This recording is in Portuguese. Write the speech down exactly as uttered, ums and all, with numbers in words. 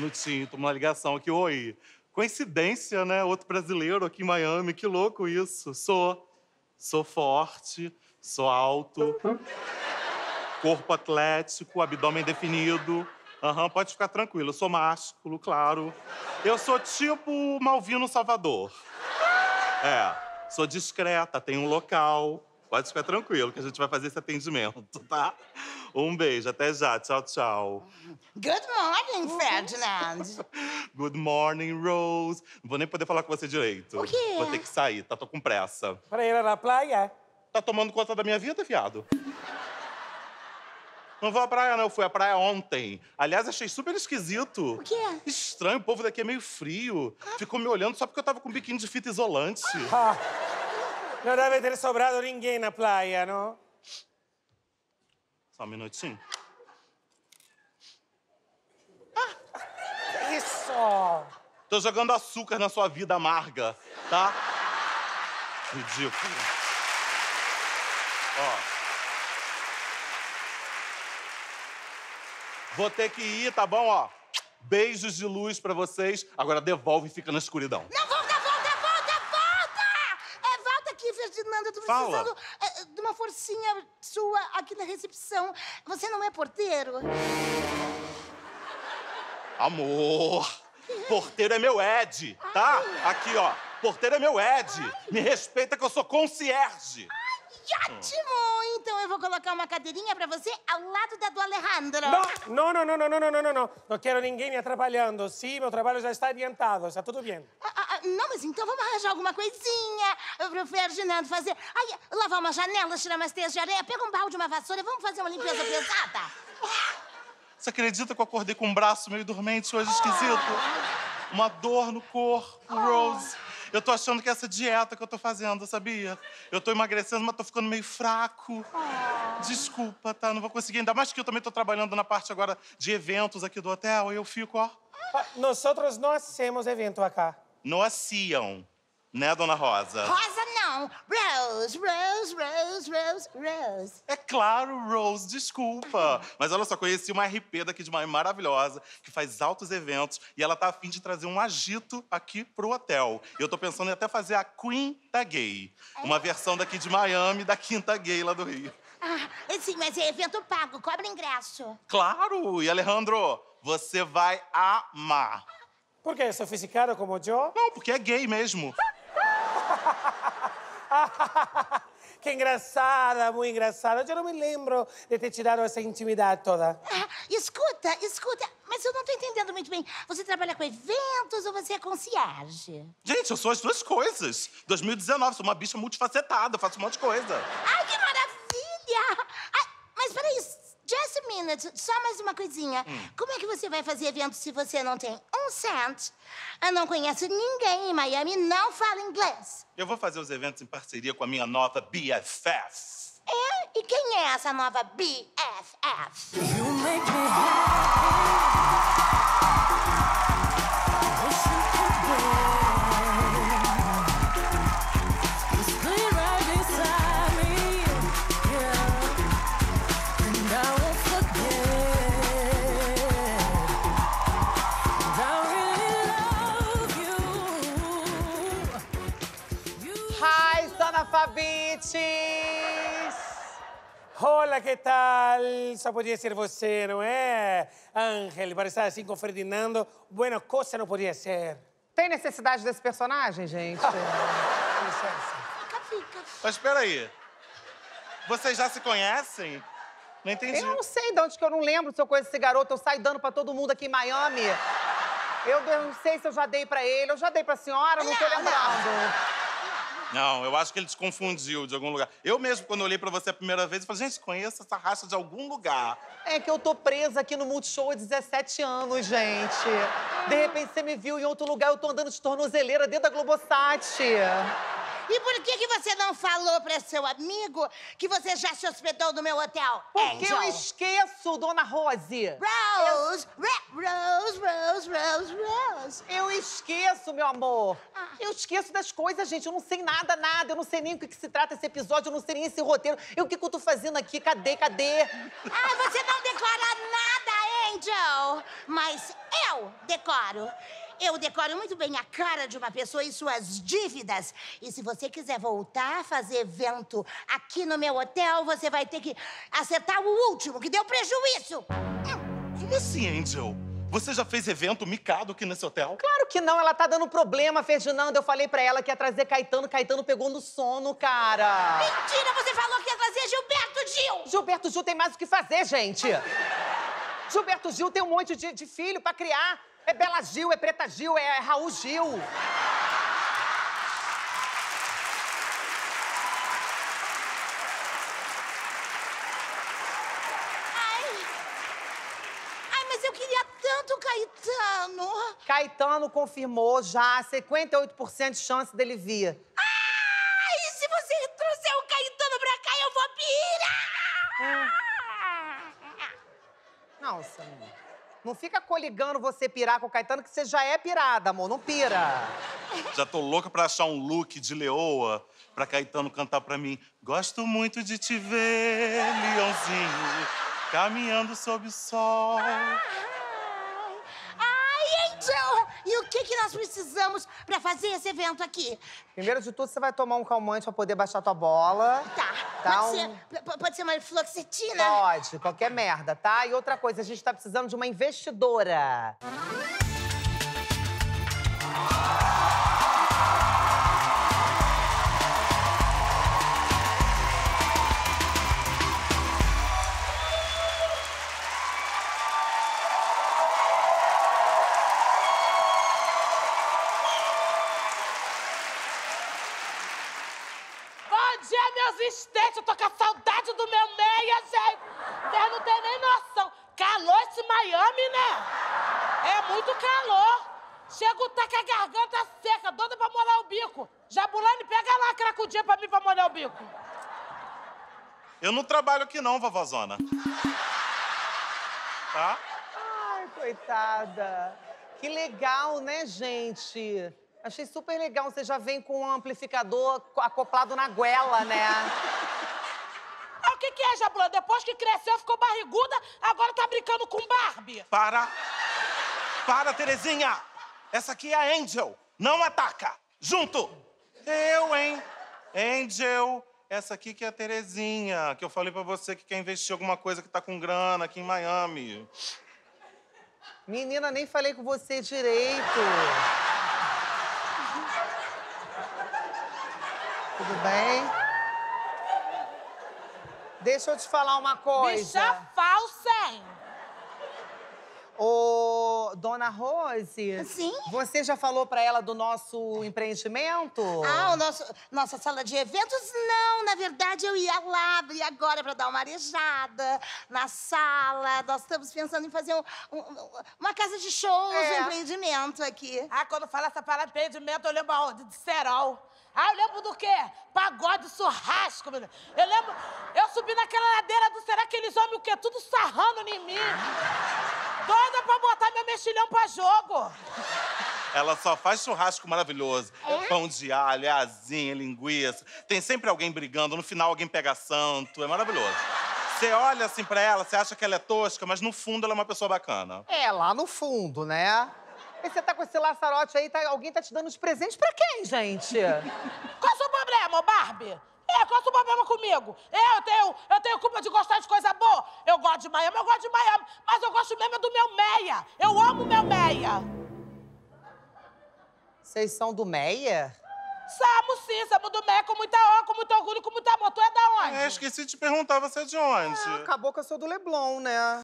minutinho, toma uma ligação aqui. Oi, coincidência, né? Outro brasileiro aqui em Miami, que louco isso. Sou, sou forte, sou alto, corpo atlético, abdômen definido. Aham, uhum, pode ficar tranquilo, eu sou másculo, claro. Eu sou tipo Malvino Salvador. É, sou discreta, tenho um local. Pode ficar tranquilo que a gente vai fazer esse atendimento, tá? Um beijo, até já. Tchau, tchau. Good morning, Ferdinando. Good morning, Rose. Não vou nem poder falar com você direito. O quê? Vou ter que sair, tá? Tô com pressa. Pra ir na praia? Tá tomando conta da minha vida, fiado? Não vou à praia, não. Eu fui à praia ontem. Aliás, achei super esquisito. O quê? Estranho, o povo daqui é meio frio. Ah. Ficou me olhando só porque eu tava com um biquíni de fita isolante. Ah. Não deve ter sobrado ninguém na praia, não? Só um minutinho. Ah. Isso! Tô jogando açúcar na sua vida amarga, tá? Ridículo. Ó. Vou ter que ir, tá bom? Ó, beijos de luz pra vocês. Agora devolve e fica na escuridão. Não, volta, volta, volta, volta! É, volta aqui, Ferdinando. Eu tô precisando é, de uma forcinha sua aqui na recepção. Você não é porteiro? Amor! Porteiro é meu Ed, tá? Ai. Aqui, ó. Porteiro é meu Ed. Ai. Me respeita que eu sou concierge. Ai, ótimo! Então eu vou colocar uma cadeirinha pra você ao lado da do Alejandro. Não, não, não, não, não, não, não, não. Não quero ninguém me atrapalhando. Sim, meu trabalho já está adiantado, está tudo bem. Ah, ah, não, mas então vamos arranjar alguma coisinha pro Ferdinando fazer. Aí, lavar uma janela, tirar umas teias de areia, pega um balde, uma vassoura, vamos fazer uma limpeza pesada. Você acredita que eu acordei com um braço meio dormente hoje, esquisito? Oh. Uma dor no corpo, oh. Rose. Eu tô achando que essa dieta que eu tô fazendo, sabia? Eu tô emagrecendo, mas tô ficando meio fraco. Oh. Desculpa, tá? Não vou conseguir. Ainda mais que eu também tô trabalhando na parte agora de eventos aqui do hotel e eu fico, ó... Ah, nós outros não hacemos evento aqui. Não haciam, né, dona Rosa? Rosa não! Rose, Rose, Rose, Rose, Rose. É claro, Rose, desculpa. Mas olha só, conheci uma R P daqui de Miami maravilhosa, que faz altos eventos, e ela tá a fim de trazer um agito aqui pro hotel. E eu tô pensando em até fazer a Quinta Gay. Uma versão daqui de Miami da Quinta Gay lá do Rio. Ah, sim, mas é evento pago, cobra ingresso. Claro! E, Alejandro, você vai amar. Por que? É sofisticado como eu? Não, porque é gay mesmo. Que engraçada, muito engraçada. Eu não me lembro de ter tirado essa intimidade toda. Ah, escuta, escuta, mas eu não tô entendendo muito bem. Você trabalha com eventos ou você é concierge? Gente, eu sou as duas coisas. dois mil e dezenove, sou uma bicha multifacetada, faço um monte de coisa. Ai, que maravilha! Ai, mas peraí, just a minute, só mais uma coisinha. Hum. Como é que você vai fazer eventos se você não tem um cent? Eu não conheço ninguém em Miami, não fala inglês. Eu vou fazer os eventos em parceria com a minha nova B F F. É? E quem é essa nova B F F? You make me Bitches! Olá, que tal? Só podia ser você, não é? Ângel, para estar assim com o Ferdinando, buena coisa não podia ser. Tem necessidade desse personagem, gente? Com licença. Fica, fica. Mas peraí. Vocês já se conhecem? Não entendi. Eu não sei de onde que eu não lembro se eu conheço esse garoto. Eu saio dando pra todo mundo aqui em Miami. Eu não sei se eu já dei pra ele. Eu já dei pra senhora, não, não tô lembrando. Não, eu acho que ele te confundiu de algum lugar. Eu mesmo, quando olhei pra você a primeira vez, eu falei, gente, conheço essa raça de algum lugar. É que eu tô presa aqui no Multishow há dezessete anos, gente. De repente, você me viu em outro lugar, eu tô andando de tornozeleira dentro da Globosat. E por que que você não falou pra seu amigo que você já se hospedou no meu hotel, Porque Ângel? Eu esqueço, dona Rose. Rose, eu... Rose, Rose, Rose, Rose. Eu esqueço, meu amor. Ah. Eu esqueço das coisas, gente. Eu não sei nada, nada. Eu não sei nem o que, que se trata esse episódio. Eu não sei nem esse roteiro. E o que, que eu tô fazendo aqui? Cadê, cadê? Ah, você não declara nada, hein? Angel, mas eu decoro. Eu decoro muito bem a cara de uma pessoa e suas dívidas. E se você quiser voltar a fazer evento aqui no meu hotel, você vai ter que acertar o último, que deu prejuízo. Como assim, Angel? Você já fez evento micado aqui nesse hotel? Claro que não, ela tá dando problema, Ferdinando. Eu falei pra ela que ia trazer Caetano, Caetano pegou no sono, cara. Mentira, você falou que ia trazer Gilberto Gil. Gilberto Gil tem mais o que fazer, gente. Gilberto Gil tem um monte de, de filho pra criar. É Bela Gil, é Preta Gil, é, é Raul Gil. Ai. Ai, mas eu queria tanto Caetano. Caetano confirmou já cinquenta e oito por cento de chance dele vir. Ai, se você trouxer o Caetano pra cá, eu vou pirar! Hum. Nossa, amor. Não fica coligando você pirar com o Caetano, que você já é pirada, amor. Não pira. Já tô louca pra achar um look de leoa pra Caetano cantar pra mim. Gosto muito de te ver, leãozinho, caminhando sob o sol. Ai, ai, Angel! E o que que nós precisamos pra fazer esse evento aqui? Primeiro de tudo, você vai tomar um calmante pra poder baixar tua bola. Tá. Tá, pode, um... ser, pode ser uma fluoxetina? Pode, qualquer merda, tá? E outra coisa, a gente tá precisando de uma investidora. Existente, eu tô com a saudade do meu meia, gente. Vocês não tem nem noção. Calor esse Miami, né? É muito calor. Chego, tá com a garganta seca, doida pra molhar o bico. Jabulani, pega lá a cracudinha pra mim pra molhar o bico. Eu não trabalho aqui não, vovózona. Tá? Ai, coitada. Que legal, né, gente? Achei super legal, você já vem com um amplificador acoplado na goela, né? Ah, o que que é, Jabulani? Depois que cresceu, ficou barriguda, agora tá brincando com Barbie. Para! Para, Terezinha! Essa aqui é a Angel, não ataca! Junto! Eu, hein? Angel, essa aqui que é a Terezinha, que eu falei pra você que quer investir alguma coisa que tá com grana aqui em Miami. Menina, nem falei com você direito. Tudo bem? Deixa eu te falar uma coisa. Bicha falsa, hein? Ô, dona Rose... Sim? Você já falou pra ela do nosso empreendimento? Ah, o nosso... Nossa sala de eventos? Não, na verdade, eu ia lá abrir agora pra dar uma arejada na sala. Nós estamos pensando em fazer um, um, uma casa de shows, é. Um empreendimento aqui. Ah, quando fala essa palavra de empreendimento, eu lembro aonde? De Serol. Ah, eu lembro do quê? Pagode, churrasco, menina. Eu lembro... Eu subi naquela ladeira do... Será que eles homens o quê? Tudo sarrando em mim. Doida pra botar meu mexilhão pra jogo. Ela só faz churrasco maravilhoso. É? Pão de alho, é asinha, é linguiça. Tem sempre alguém brigando. No final, alguém pega santo. É maravilhoso. Você olha assim pra ela, você acha que ela é tosca, mas no fundo ela é uma pessoa bacana. É, lá no fundo, né? E você tá com esse laçarote aí, tá, alguém tá te dando os presentes pra quem, gente? Qual é o seu problema, Barbie? É, qual é o seu problema comigo? É, eu tenho, eu tenho culpa de gostar de coisa boa. Eu gosto de Miami, eu gosto de Miami, mas eu gosto mesmo do meu meia. Eu amo meu meia. Vocês são do meia? Samo, sim, somos do meia, com muita honra, com muito orgulho, com muito amor. Tu é da onde? É, esqueci de te perguntar, você é de onde? Ah, acabou que eu sou do Leblon, né?